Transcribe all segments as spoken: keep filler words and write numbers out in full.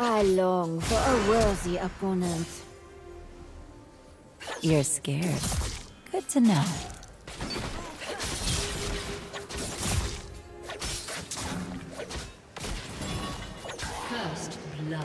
I long for a worthy opponent. You're scared. Good to know. First blood.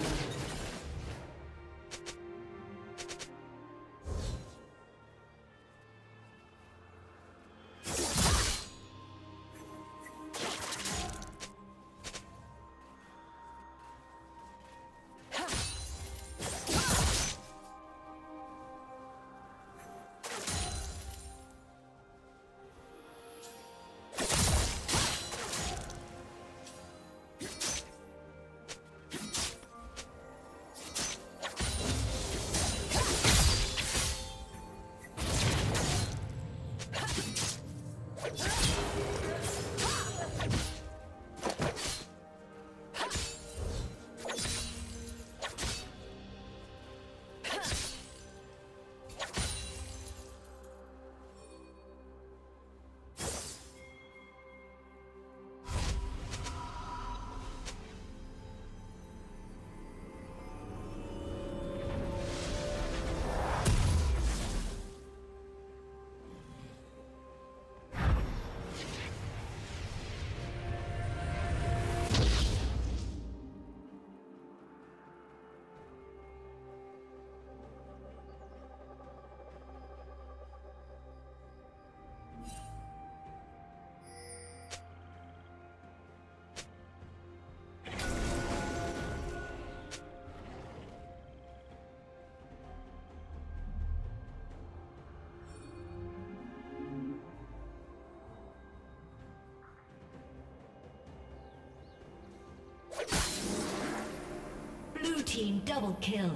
Team double kill.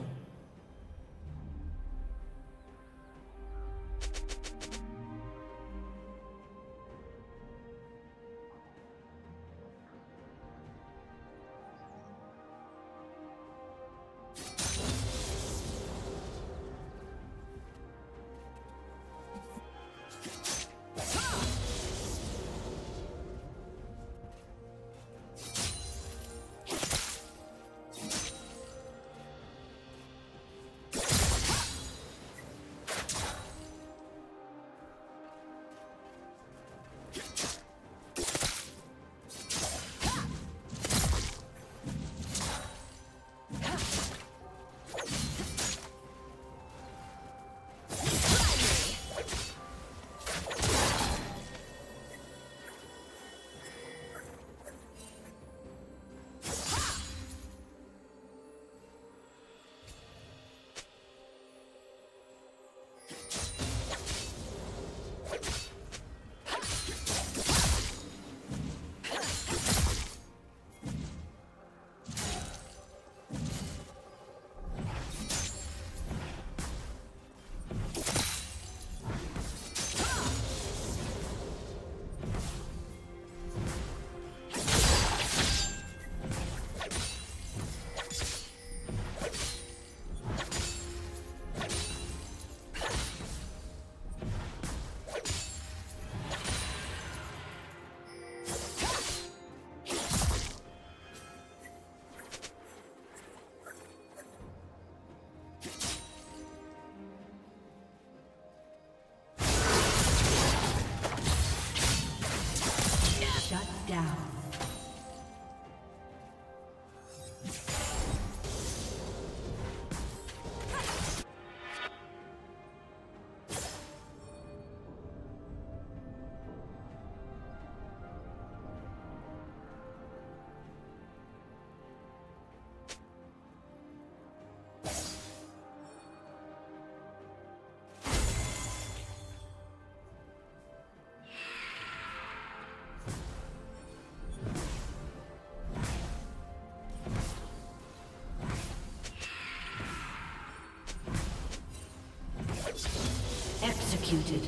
Executed.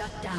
Shut down.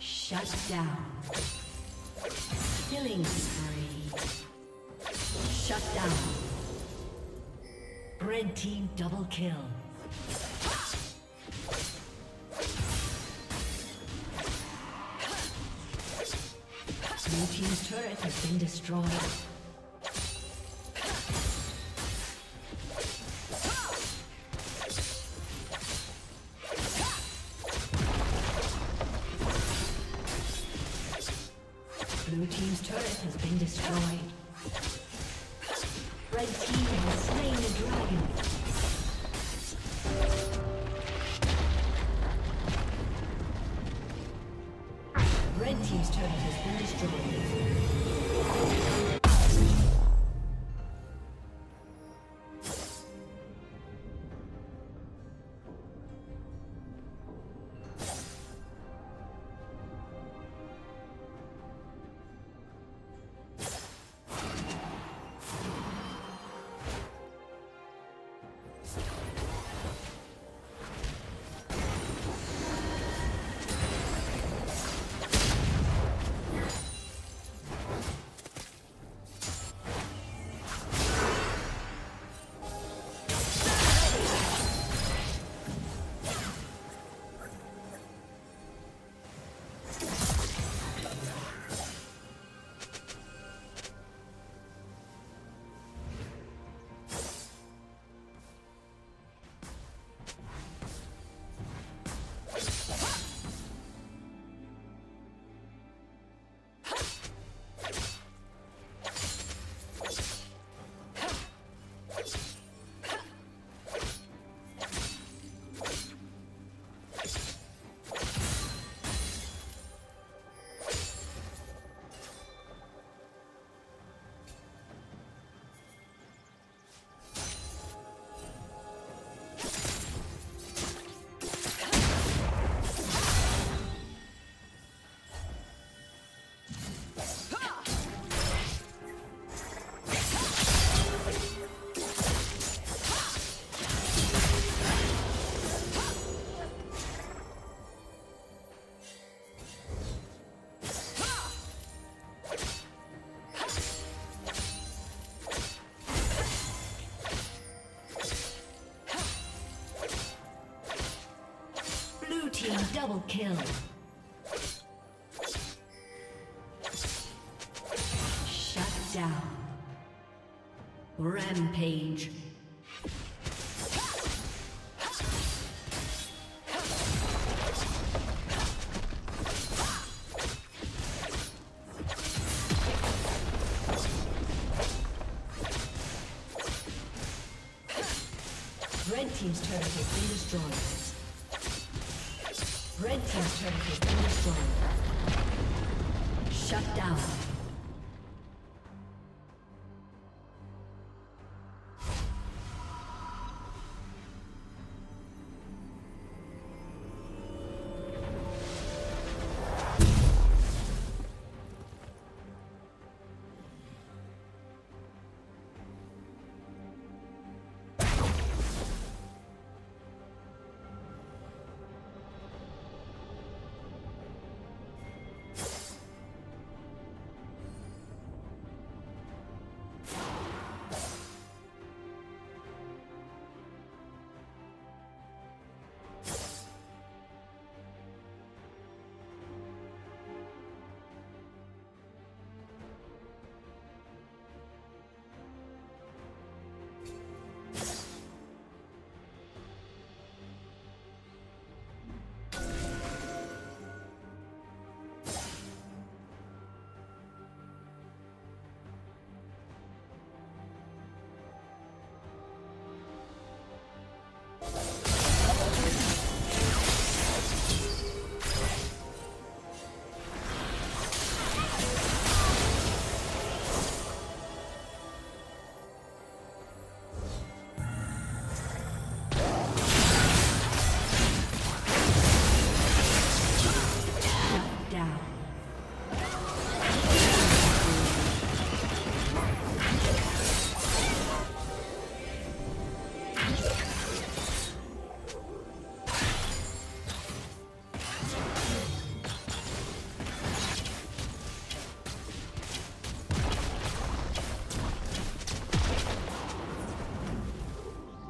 Shut down. Killing spree. Shut down. Red team double kill. Blue team's turret has been destroyed. Blue team's turret has been destroyed. Red team has slain the dragon. Team's turret has been destroyed. Double kill. Shut down. Rampage. Red team's turret has been destroyed. Red team's turret has been destroyed. Shut down.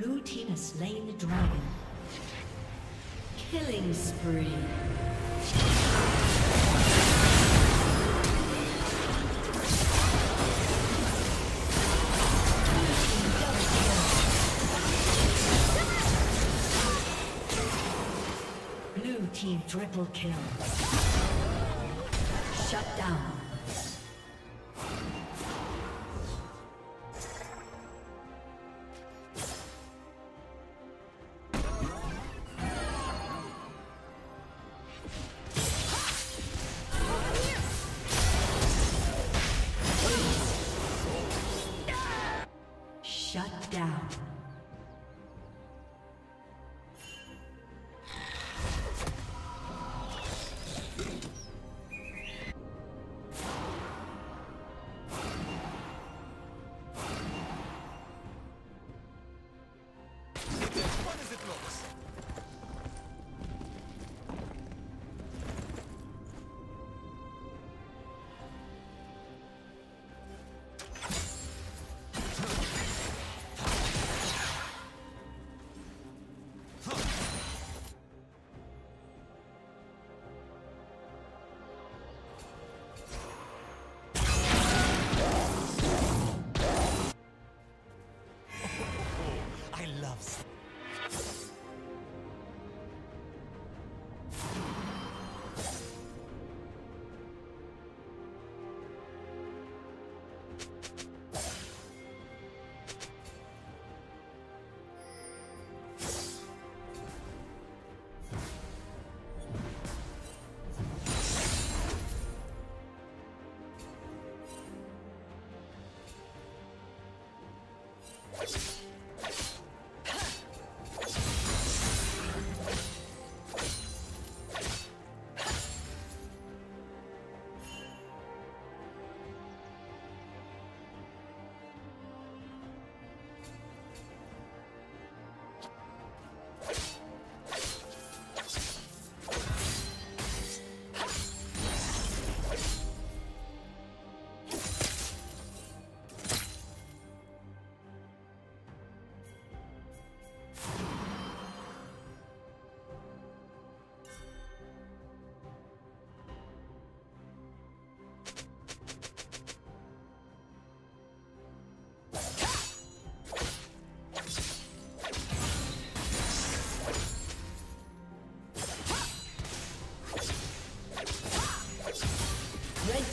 blue team has slain the dragon. Killing spree. Blue team triple kill. Shut down.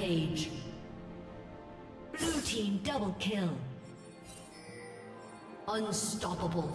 Rampage. Blue team double kill. Unstoppable.